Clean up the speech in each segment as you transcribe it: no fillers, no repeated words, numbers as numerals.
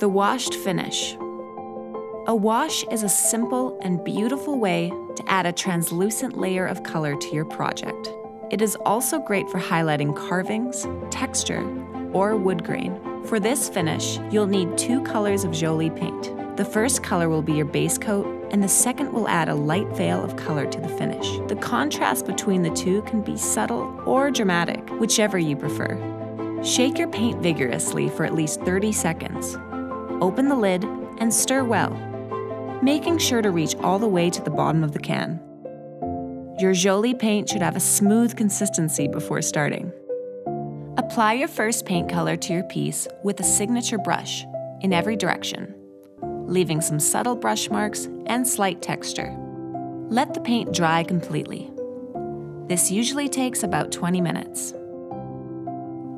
The washed finish. A wash is a simple and beautiful way to add a translucent layer of color to your project. It is also great for highlighting carvings, texture, or wood grain. For this finish, you'll need two colors of Jolie paint. The first color will be your base coat, and the second will add a light veil of color to the finish. The contrast between the two can be subtle or dramatic, whichever you prefer. Shake your paint vigorously for at least 30 seconds. Open the lid and stir well, making sure to reach all the way to the bottom of the can. Your Jolie paint should have a smooth consistency before starting. Apply your first paint color to your piece with a signature brush in every direction, leaving some subtle brush marks and slight texture. Let the paint dry completely. This usually takes about 20 minutes.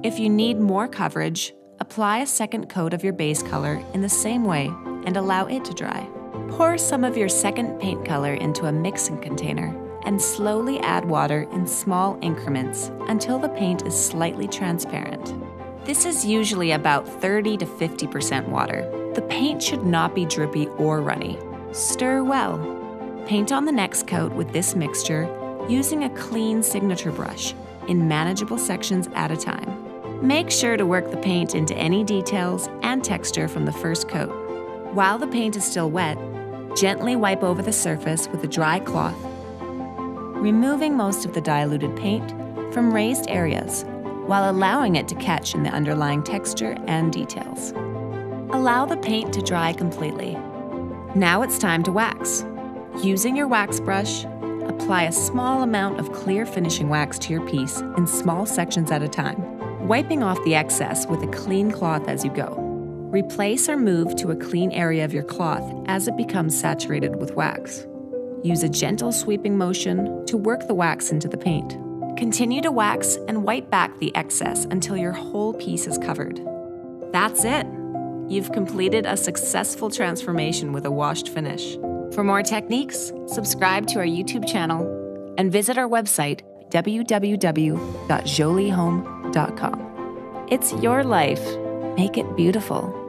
If you need more coverage, apply a second coat of your base color in the same way and allow it to dry. Pour some of your second paint color into a mixing container and slowly add water in small increments until the paint is slightly transparent. This is usually about 30 to 50% water. The paint should not be drippy or runny. Stir well. Paint on the next coat with this mixture using a clean signature brush in manageable sections at a time. Make sure to work the paint into any details and texture from the first coat. While the paint is still wet, gently wipe over the surface with a dry cloth, removing most of the diluted paint from raised areas while allowing it to catch in the underlying texture and details. Allow the paint to dry completely. Now it's time to wax. Using your wax brush, apply a small amount of clear finishing wax to your piece in small sections at a time, wiping off the excess with a clean cloth as you go. Replace or move to a clean area of your cloth as it becomes saturated with wax. Use a gentle sweeping motion to work the wax into the paint. Continue to wax and wipe back the excess until your whole piece is covered. That's it! You've completed a successful transformation with a washed finish. For more techniques, subscribe to our YouTube channel and visit our website, www.joliehome.com. It's your life. Make it beautiful.